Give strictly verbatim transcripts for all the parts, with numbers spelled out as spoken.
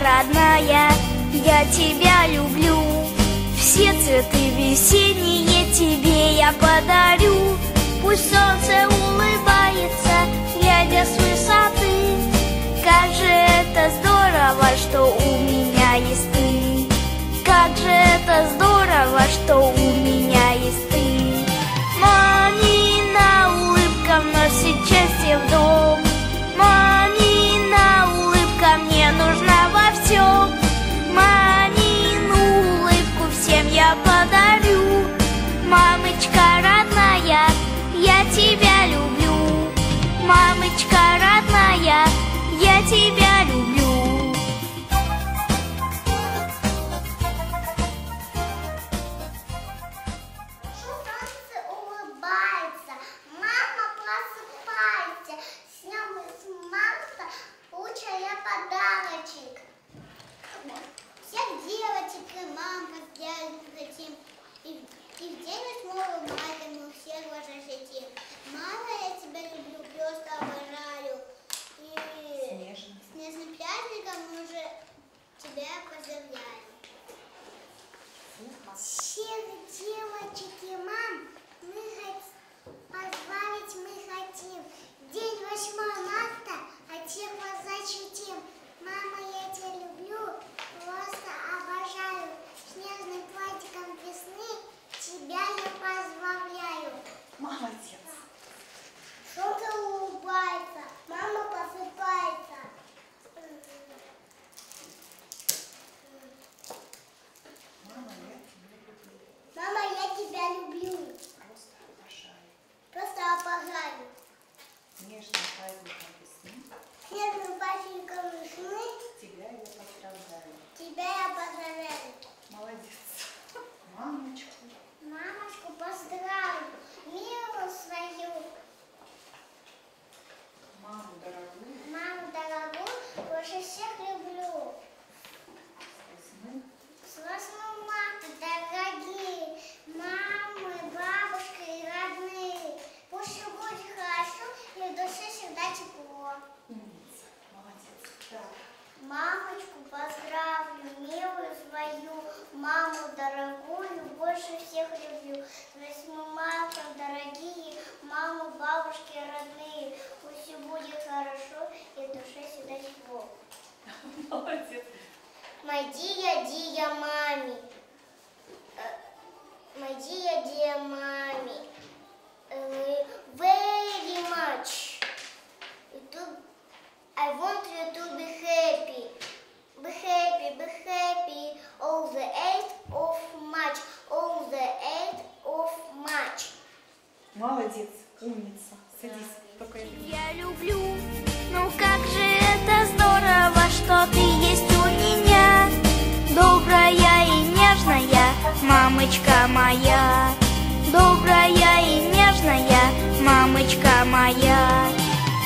родная, я тебя люблю. Все цветы весенние тебе я подарю. Пусть солнце улыбается, глядя с высоты. Как же это здорово, что у меня есть ты. Как же это здорово, что у меня есть ты. Мамина улыбка вносит счастье в дом. Мамина улыбка мне нужна во всем. Мамину улыбку всем я подарю. Мамочка родная, я тебя люблю. Мамочка родная, я тебя люблю. Солнце улыбается, мама просыпается. С днем марта, лучше я подарочек. Всех девочек и мам поздравляем. И в день восьмого мая мы все рожаете. Мама, я тебя люблю, просто обожаю. И Снежный. с нежным праздником мы уже тебя поздравляем. Всех девочек и мам мы поздравить мы хотим. День восьмого марта, а всех вас защитим. Мама, я тебя люблю, просто обожаю. С нежным платиком весны тебя я поздравляю. Молодец. Солнце улыбается, мама просыпается. Мама, я тебя люблю. Просто обожаю. Просто обожаю. Нежным праздником весны. Нежным праздником весны. Тебя я поздравляю. Тебя я поздравляю. Молодец. Мамочку. Мамочку поздравлю, миру свою. Маму дорогую. Маму дорогую, больше всех люблю. С восьмого марта, дорогие мамы, бабушки и родные. Пусть все будет хорошо и в душе всегда тепло. Умница, молодец. Да. Мамочку поздравлю, милую свою, маму дорогую, больше всех люблю. С восьмого марта, дорогие мамы, бабушки, родные, пусть все будет хорошо и в душе всегда тепло. Молодец. Моя дия, дия маме, моя дия, дия маме, very much. I want you to be happy, be happy, be happy, all the eight of March, all the eight of March. Молодец, умница, садись, покажи. Я люблю, ну как же это здорово, что ты есть у меня, добрая и нежная мамочка моя, добрая и нежная мамочка моя.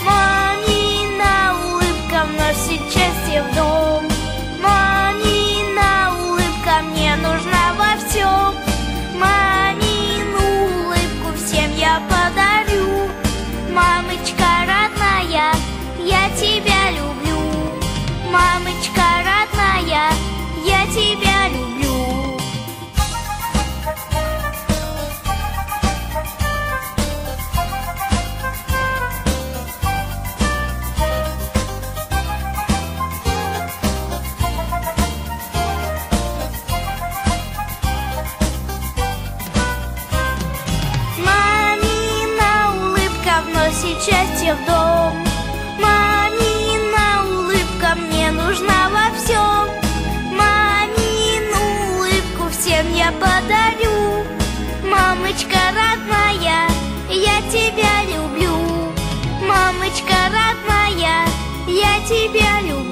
Мамина улыбка вносит счастье в дом. Мамина улыбка мне нужна во всем. Мамину улыбку всем я подарю. Мамочка родная, я тебя люблю. Мамочка родная, я тебя люблю. Счастье в дом. Мамина улыбка мне нужна во всем. Мамину улыбку всем я подарю. Мамочка родная, я тебя люблю. Мамочка родная, я тебя люблю.